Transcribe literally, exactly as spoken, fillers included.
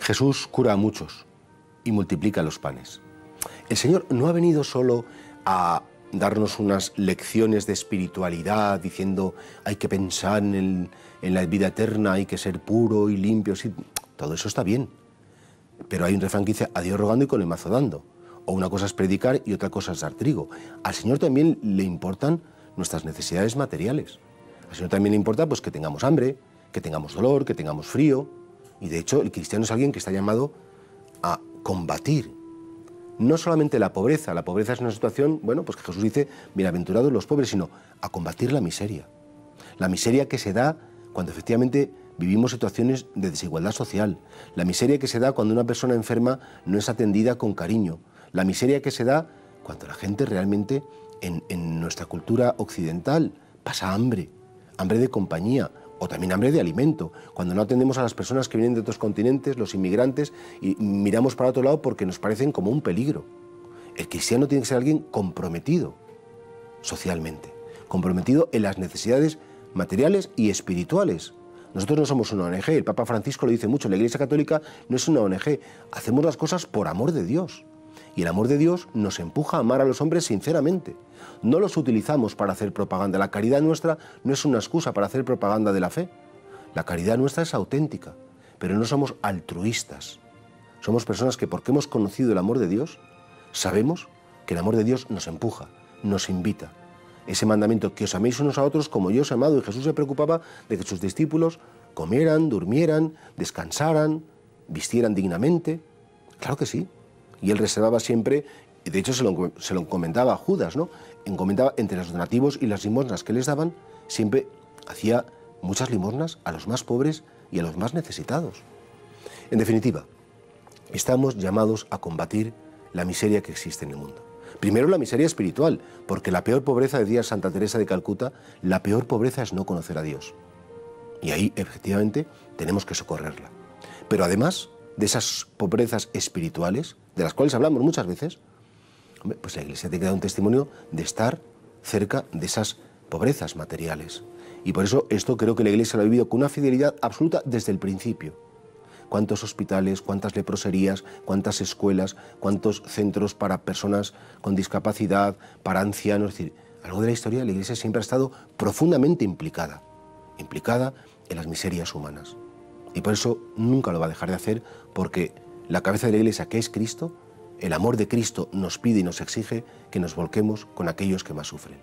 Jesús cura a muchos y multiplica los panes. El Señor no ha venido solo a darnos unas lecciones de espiritualidad diciendo hay que pensar en, el, en la vida eterna, hay que ser puro y limpio. Sí, todo eso está bien, pero hay un refrán que dice a Dios rogando y con el mazo dando. O una cosa es predicar y otra cosa es dar trigo. Al Señor también le importan nuestras necesidades materiales. Al Señor también le importa pues, que tengamos hambre, que tengamos dolor, que tengamos frío. Y de hecho el cristiano es alguien que está llamado a combatir no solamente la pobreza, la pobreza es una situación, bueno, pues que Jesús dice, bienaventurados los pobres, sino a combatir la miseria. La miseria que se da cuando efectivamente vivimos situaciones de desigualdad social, la miseria que se da cuando una persona enferma no es atendida con cariño, la miseria que se da cuando la gente realmente en, en nuestra cultura occidental pasa hambre, hambre de compañía, o también hambre de alimento, cuando no atendemos a las personas que vienen de otros continentes, los inmigrantes, y miramos para otro lado porque nos parecen como un peligro. El cristiano tiene que ser alguien comprometido socialmente, comprometido en las necesidades materiales y espirituales. Nosotros no somos una O N G, el Papa Francisco lo dice mucho, la Iglesia Católica no es una O N G, hacemos las cosas por amor de Dios. Y el amor de Dios nos empuja a amar a los hombres sinceramente. No los utilizamos para hacer propaganda. La caridad nuestra no es una excusa para hacer propaganda de la fe. La caridad nuestra es auténtica, pero no somos altruistas. Somos personas que, porque hemos conocido el amor de Dios, sabemos que el amor de Dios nos empuja, nos invita. Ese mandamiento, que os améis unos a otros como yo os he amado. Y Jesús se preocupaba de que sus discípulos comieran, durmieran, descansaran, vistieran dignamente. Claro que sí. Y él reservaba siempre, de hecho se lo, se lo encomendaba a Judas, ¿no? Encomendaba entre los donativos y las limosnas que les daban, siempre hacía muchas limosnas a los más pobres y a los más necesitados. En definitiva, estamos llamados a combatir la miseria que existe en el mundo. Primero la miseria espiritual, porque la peor pobreza, decía Santa Teresa de Calcuta, la peor pobreza es no conocer a Dios. Y ahí, efectivamente, tenemos que socorrerla. Pero además de esas pobrezas espirituales, de las cuales hablamos muchas veces, pues la Iglesia tiene que dar un testimonio de estar cerca de esas pobrezas materiales. Y por eso esto creo que la Iglesia lo ha vivido con una fidelidad absoluta desde el principio. Cuántos hospitales, cuántas leproserías, cuántas escuelas, cuántos centros para personas con discapacidad, para ancianos. Es decir, a lo largo de la historia la Iglesia siempre ha estado profundamente implicada, implicada en las miserias humanas. Y por eso nunca lo va a dejar de hacer, porque la cabeza de la Iglesia, que es Cristo, el amor de Cristo nos pide y nos exige que nos volquemos con aquellos que más sufren.